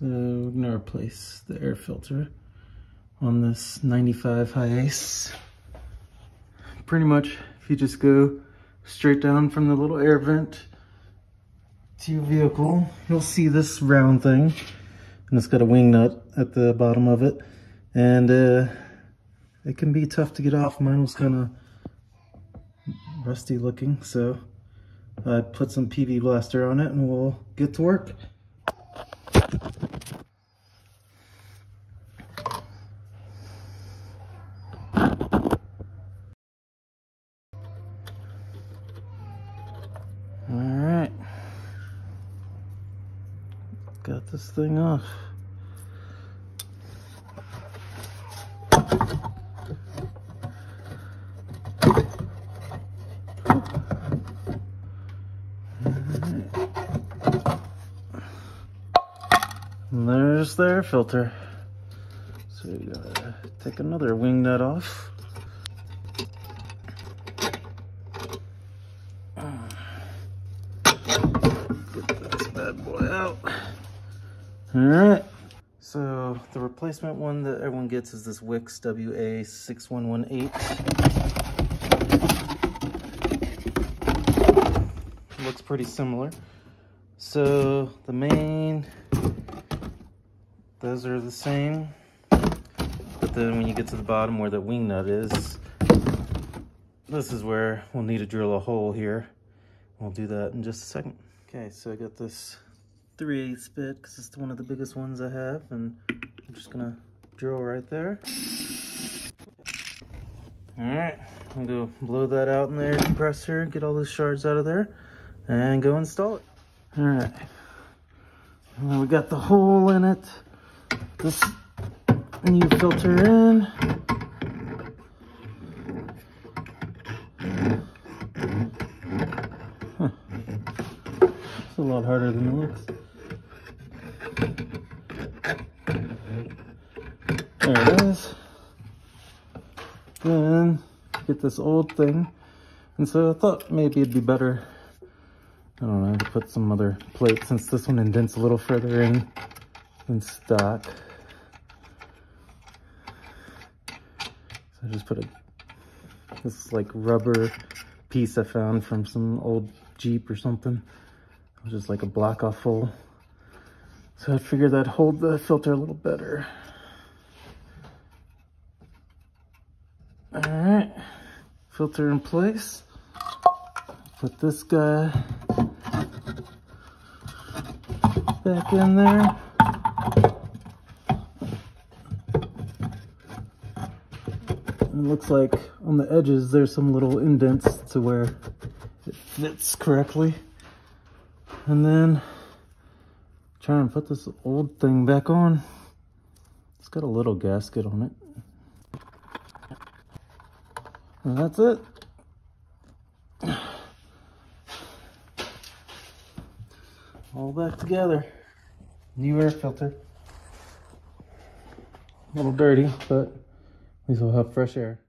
So we're going to replace the air filter on this 95 Hiace. Pretty much, if you just go straight down from the little air vent to your vehicle, you'll see this round thing, and it's got a wing nut at the bottom of it, and it can be tough to get off. Mine was kind of rusty looking, so I put some PB blaster on it and we'll get to work. Alright, got this thing off. And there's the air filter. So we gotta take another wing nut off. Get this bad boy out. Alright. So the replacement one that everyone gets is this Wix WA6118. Looks pretty similar. So the main, those are the same, but then when you get to the bottom where the wing nut is, this is where we'll need to drill a hole here. We'll do that in just a second. Okay, so I got this 3/8 bit because it's one of the biggest ones I have, and I'm just gonna drill right there. All right, I'm gonna blow that out in the air compressor, get all those shards out of there, and go install it. All right, and then we got the hole in it. This new filter in. Huh. It's a lot harder than it looks. There it is. Then get this old thing. And so I thought maybe it'd be better, I don't know, to put some other plate since this one indents a little further in than stock. I just put this like rubber piece I found from some old Jeep or something. It was just like a block off hole. So I figured that'd hold the filter a little better. All right, filter in place. Put this guy back in there. It looks like on the edges there's some little indents to where it fits correctly. And then try and put this old thing back on. It's got a little gasket on it. And that's it. All back together. New air filter. A little dirty, but these will have fresh air.